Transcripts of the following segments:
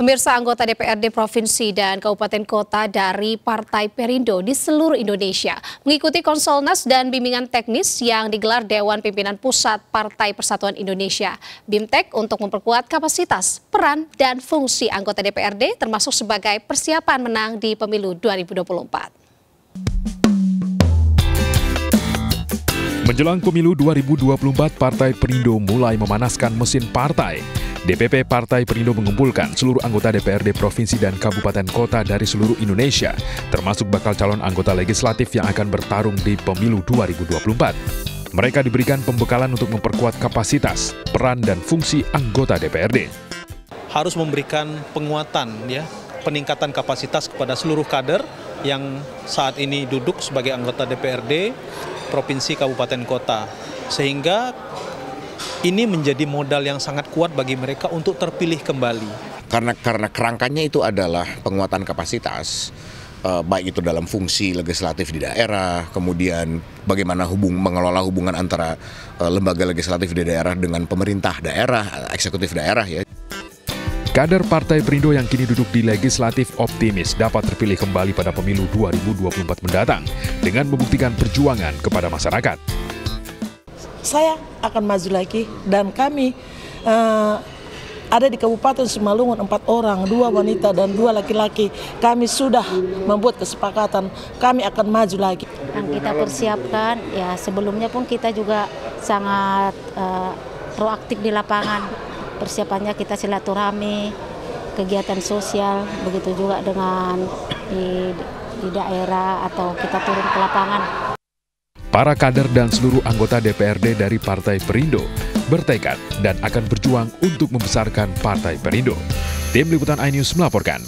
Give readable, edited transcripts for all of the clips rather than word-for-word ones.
Pemirsa, anggota DPRD Provinsi dan Kabupaten Kota dari Partai Perindo di seluruh Indonesia mengikuti konsolnas dan bimbingan teknis yang digelar Dewan Pimpinan Pusat Partai Persatuan Indonesia (Bimtek) untuk memperkuat kapasitas, peran, dan fungsi anggota DPRD termasuk sebagai persiapan menang di Pemilu 2024. Menjelang Pemilu 2024, Partai Perindo mulai memanaskan mesin partai. DPP Partai Perindo mengumpulkan seluruh anggota DPRD Provinsi dan Kabupaten Kota dari seluruh Indonesia, termasuk bakal calon anggota legislatif yang akan bertarung di Pemilu 2024. Mereka diberikan pembekalan untuk memperkuat kapasitas, peran, dan fungsi anggota DPRD. Harus memberikan penguatan, peningkatan kapasitas kepada seluruh kader yang saat ini duduk sebagai anggota DPRD Provinsi Kabupaten Kota, sehingga ini menjadi modal yang sangat kuat bagi mereka untuk terpilih kembali. Karena kerangkanya itu adalah penguatan kapasitas, baik itu dalam fungsi legislatif di daerah, kemudian bagaimana mengelola hubungan antara lembaga legislatif di daerah dengan pemerintah daerah, eksekutif daerah ya. Kader Partai Perindo yang kini duduk di legislatif optimis dapat terpilih kembali pada Pemilu 2024 mendatang dengan membuktikan perjuangan kepada masyarakat. Saya akan maju lagi dan kami ada di Kabupaten Sumalungun 4 orang, 2 wanita dan 2 laki-laki. Kami sudah membuat kesepakatan, kami akan maju lagi. Yang kita persiapkan, ya sebelumnya pun kita juga sangat proaktif di lapangan. Persiapannya kita silaturahmi, kegiatan sosial, begitu juga dengan di daerah atau kita turun ke lapangan. Para kader dan seluruh anggota DPRD dari Partai Perindo bertekad dan akan berjuang untuk membesarkan Partai Perindo. Tim Liputan iNews melaporkan.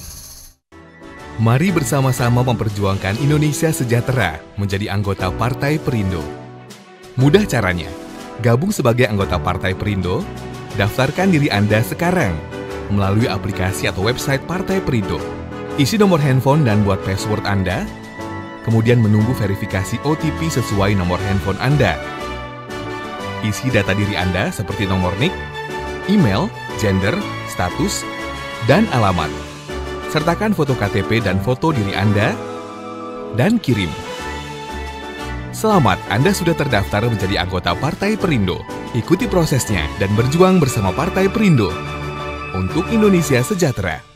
Mari bersama-sama memperjuangkan Indonesia sejahtera menjadi anggota Partai Perindo. Mudah caranya, gabung sebagai anggota Partai Perindo, daftarkan diri Anda sekarang melalui aplikasi atau website Partai Perindo. Isi nomor handphone dan buat password Anda, kemudian menunggu verifikasi OTP sesuai nomor handphone Anda. Isi data diri Anda seperti nomor NIK, email, gender, status, dan alamat. Sertakan foto KTP dan foto diri Anda, dan kirim. Selamat, Anda sudah terdaftar menjadi anggota Partai Perindo. Ikuti prosesnya dan berjuang bersama Partai Perindo untuk Indonesia sejahtera.